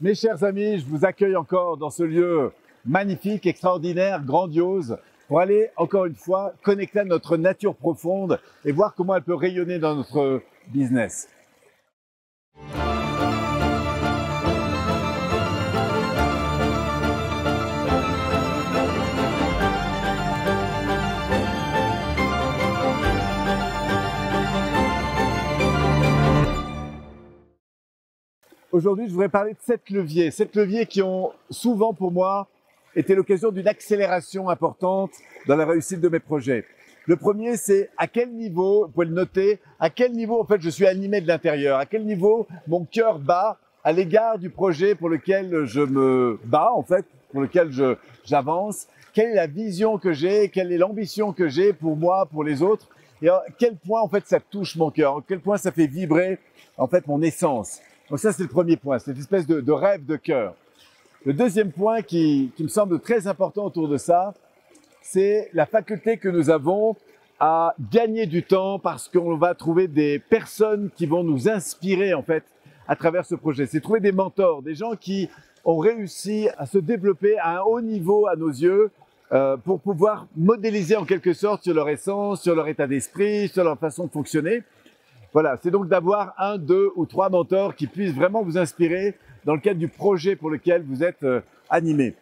Mes chers amis, je vous accueille encore dans ce lieu magnifique, extraordinaire, grandiose, pour aller encore une fois connecter à notre nature profonde et voir comment elle peut rayonner dans notre business. Aujourd'hui, je voudrais parler de sept leviers qui ont souvent pour moi été l'occasion d'une accélération importante dans la réussite de mes projets. Le premier, c'est à quel niveau, vous pouvez le noter, à quel niveau en fait je suis animé de l'intérieur, à quel niveau mon cœur bat à l'égard du projet pour lequel je me bats en fait, pour lequel j'avance, quelle est la vision que j'ai, quelle est l'ambition que j'ai pour moi, pour les autres, et à quel point en fait ça touche mon cœur, à quel point ça fait vibrer en fait mon essence. Donc ça, c'est le premier point, cette espèce de rêve de cœur. Le deuxième point qui me semble très important autour de ça, c'est la faculté que nous avons à gagner du temps parce qu'on va trouver des personnes qui vont nous inspirer en fait à travers ce projet. C'est trouver des mentors, des gens qui ont réussi à se développer à un haut niveau à nos yeux pour pouvoir modéliser en quelque sorte sur leur essence, sur leur état d'esprit, sur leur façon de fonctionner. Voilà, c'est donc d'avoir 1, 2 ou 3 mentors qui puissent vraiment vous inspirer dans le cadre du projet pour lequel vous êtes animé.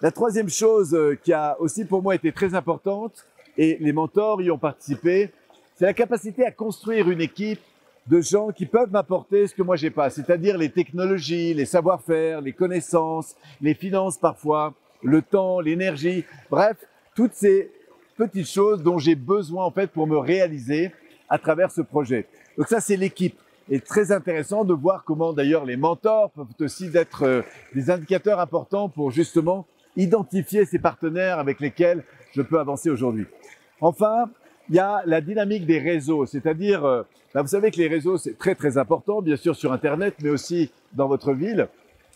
La troisième chose qui a aussi pour moi été très importante, et les mentors y ont participé, c'est la capacité à construire une équipe de gens qui peuvent m'apporter ce que moi j'ai pas, c'est-à-dire les technologies, les savoir-faire, les connaissances, les finances parfois, le temps, l'énergie, bref, toutes ces petites choses dont j'ai besoin en fait pour me réaliser à travers ce projet. Donc ça, c'est l'équipe. Et très intéressant de voir comment d'ailleurs les mentors peuvent aussi être des indicateurs importants pour justement identifier ces partenaires avec lesquels je peux avancer aujourd'hui. Enfin, il y a la dynamique des réseaux, c'est-à-dire, vous savez que les réseaux, c'est très très important, bien sûr sur Internet, mais aussi dans votre ville,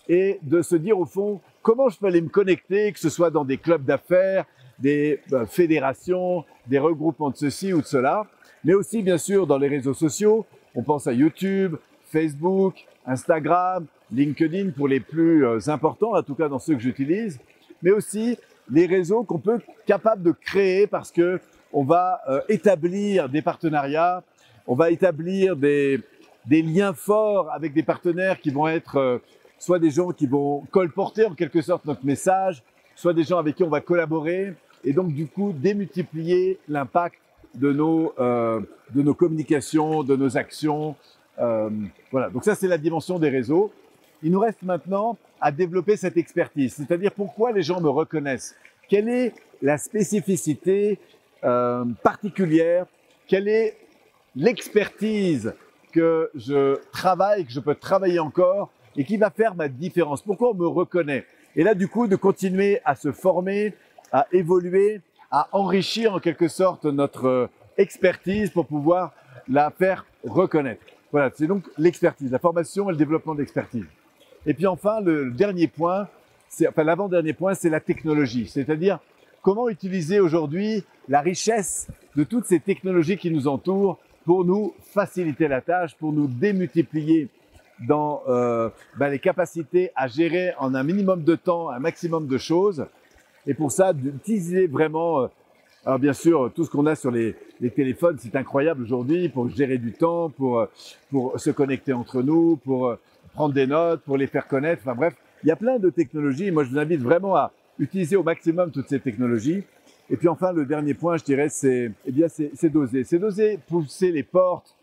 et de se dire au fond, comment je peux aller me connecter, que ce soit dans des clubs d'affaires, des fédérations, des regroupements de ceci ou de cela, mais aussi bien sûr dans les réseaux sociaux, on pense à YouTube, Facebook, Instagram, LinkedIn pour les plus importants, en tout cas dans ceux que j'utilise, mais aussi les réseaux qu'on peut être capable de créer parce que on va établir des partenariats, on va établir des liens forts avec des partenaires qui vont être soit des gens qui vont colporter en quelque sorte notre message, soit des gens avec qui on va collaborer et donc du coup démultiplier l'impact de nos communications, de nos actions. Voilà, donc ça c'est la dimension des réseaux. Il nous reste maintenant à développer cette expertise, c'est-à-dire pourquoi les gens me reconnaissent. Quelle est la spécificité particulière, quelle est l'expertise que je travaille, que je peux travailler encore et qui va faire ma différence. Pourquoi on me reconnaît? Et là du coup de continuer à se former, à évoluer, à enrichir en quelque sorte notre expertise pour pouvoir la faire reconnaître. Voilà, c'est donc l'expertise, la formation et le développement d'expertise. Et puis enfin, le dernier point, l'avant-dernier point, c'est la technologie, c'est-à-dire comment utiliser aujourd'hui la richesse de toutes ces technologies qui nous entourent pour nous faciliter la tâche, pour nous démultiplier dans les capacités à gérer en un minimum de temps, un maximum de choses. Et pour ça, d'utiliser vraiment, alors bien sûr, tout ce qu'on a sur les téléphones, c'est incroyable aujourd'hui pour gérer du temps, pour se connecter entre nous, pour prendre des notes, pour les faire connaître. Enfin bref, il y a plein de technologies. Moi, je vous invite vraiment à utiliser au maximum toutes ces technologies. Et puis enfin, le dernier point, je dirais, c'est d'oser. C'est d'oser pousser les portes,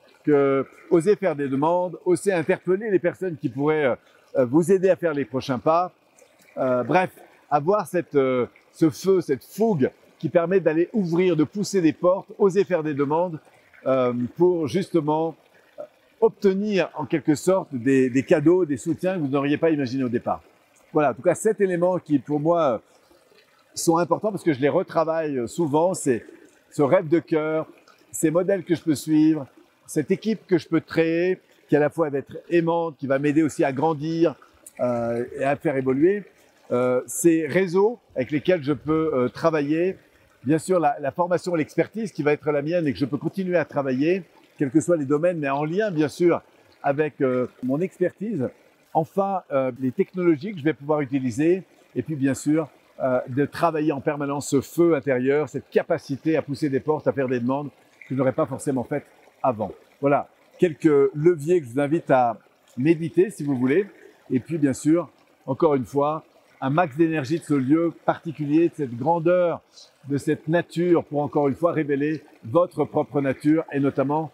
oser faire des demandes, oser interpeller les personnes qui pourraient vous aider à faire les prochains pas. Bref. Avoir ce feu, cette fougue qui permet d'aller ouvrir, de pousser des portes, oser faire des demandes pour justement obtenir en quelque sorte des cadeaux, des soutiens que vous n'auriez pas imaginé au départ. Voilà, en tout cas, 7 éléments qui pour moi sont importants parce que je les retravaille souvent, c'est ce rêve de cœur, ces modèles que je peux suivre, cette équipe que je peux créer, qui à la fois va être aimante, qui va m'aider aussi à grandir et à faire évoluer. Ces réseaux avec lesquels je peux travailler, bien sûr la formation et l'expertise qui va être la mienne et que je peux continuer à travailler, quels que soient les domaines, mais en lien bien sûr avec mon expertise. Enfin, les technologies que je vais pouvoir utiliser et puis bien sûr, de travailler en permanence ce feu intérieur, cette capacité à pousser des portes, à faire des demandes que je n'aurais pas forcément faites avant. Voilà, quelques leviers que je vous invite à méditer si vous voulez. Et puis bien sûr, encore une fois, un max d'énergie de ce lieu particulier, de cette grandeur, de cette nature pour encore une fois révéler votre propre nature et notamment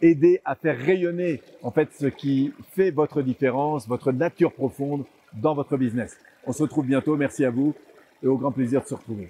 aider à faire rayonner en fait ce qui fait votre différence, votre nature profonde dans votre business. On se retrouve bientôt, merci à vous et au grand plaisir de se retrouver.